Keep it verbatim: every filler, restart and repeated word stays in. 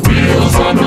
wheels on the